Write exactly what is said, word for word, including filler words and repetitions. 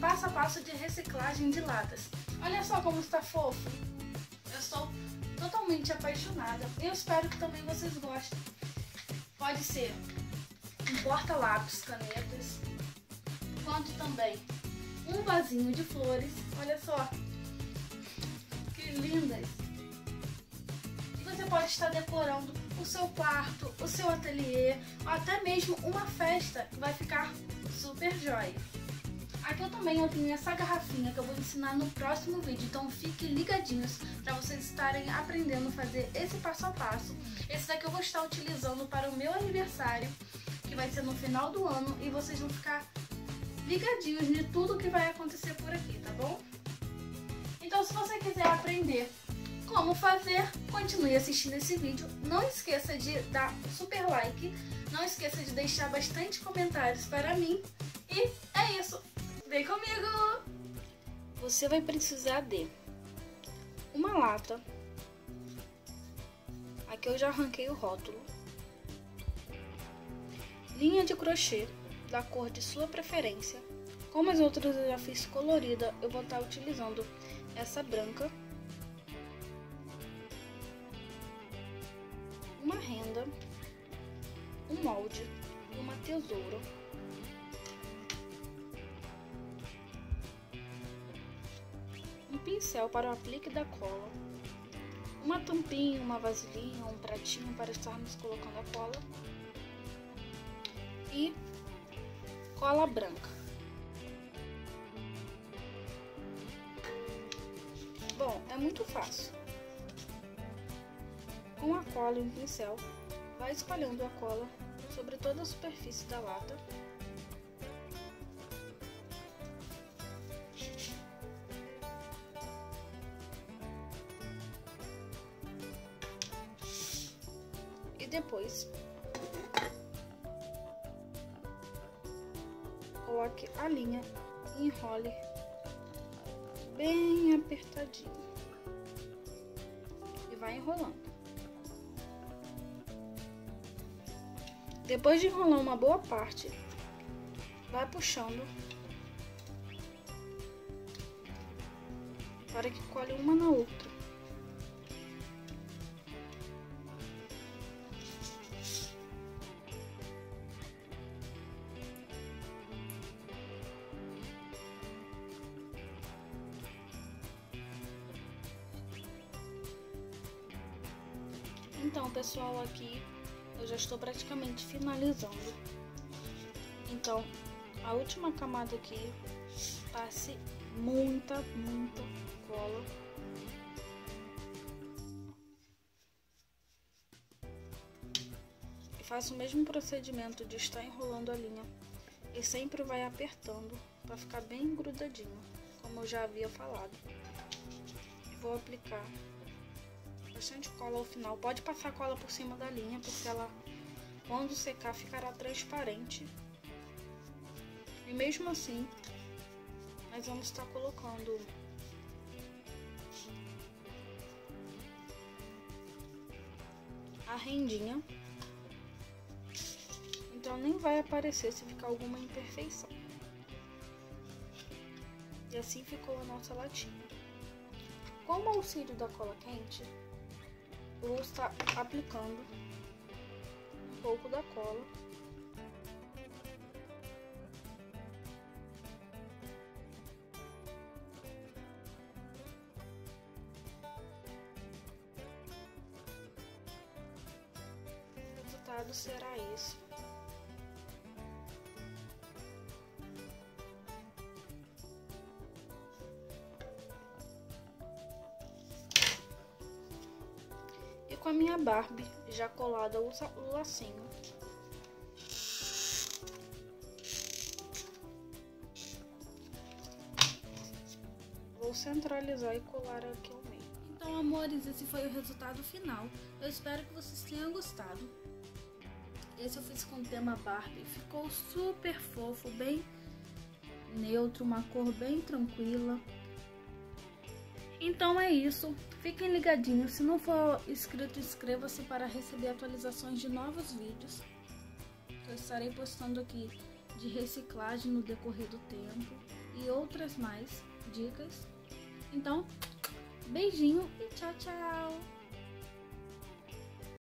passo a passo de reciclagem de latas. Olha só como está fofo! Eu sou totalmente apaixonada e eu espero que também vocês gostem. Pode ser um porta-lápis, canetas, quanto também um vasinho de flores. Olha só que lindas! E você pode estar decorando o seu quarto, o seu ateliê, ou até mesmo uma festa que vai ficar super jóia. Aqui eu também eu tenho essa garrafinha que eu vou ensinar no próximo vídeo, então fiquem ligadinhos para vocês estarem aprendendo a fazer esse passo a passo. Esse daqui eu vou estar utilizando para o meu aniversário, que vai ser no final do ano, e vocês vão ficar ligadinhos de tudo que vai acontecer por aqui, tá bom? Então se você quiser aprender como fazer, continue assistindo esse vídeo, não esqueça de dar super like, não esqueça de deixar bastante comentários para mim, e é isso! Vem comigo! Você vai precisar de uma lata. Aqui eu já arranquei o rótulo. Linha de crochê da cor de sua preferência. Como as outras eu já fiz colorida, eu vou estar utilizando essa branca. Uma renda, um molde e uma tesoura. Pincel para o aplique da cola, uma tampinha, uma vasilhinha, um pratinho para estarmos colocando a cola e cola branca. Bom, é muito fácil. Com a cola e um pincel, vai espalhando a cola sobre toda a superfície da lata. Depois, coloque a linha e enrole bem apertadinho e vai enrolando. Depois de enrolar uma boa parte, vai puxando para que cole uma na outra. Então, pessoal, aqui eu já estou praticamente finalizando. Então, a última camada aqui, passe muita, muita cola. E faça o mesmo procedimento de estar enrolando a linha. E sempre vai apertando para ficar bem grudadinho, como eu já havia falado. E vou aplicar bastante cola ao final. Pode passar cola por cima da linha, porque ela, quando secar, ficará transparente. E mesmo assim, nós vamos estar colocando a rendinha. Então nem vai aparecer se ficar alguma imperfeição. E assim ficou a nossa latinha. Com o auxílio da cola quente, eu vou estar aplicando um pouco da cola . O resultado será esse. Com a minha Barbie já colada o lacinho, vou centralizar e colar aqui ao meio. Então, amores, esse foi o resultado final. Eu espero que vocês tenham gostado. Esse eu fiz com o tema Barbie, ficou super fofo, bem neutro, uma cor bem tranquila. Então é isso, fiquem ligadinhos, se não for inscrito, inscreva-se para receber atualizações de novos vídeos, que eu estarei postando aqui de reciclagem no decorrer do tempo. e outras mais dicas. Então, beijinho e tchau, tchau!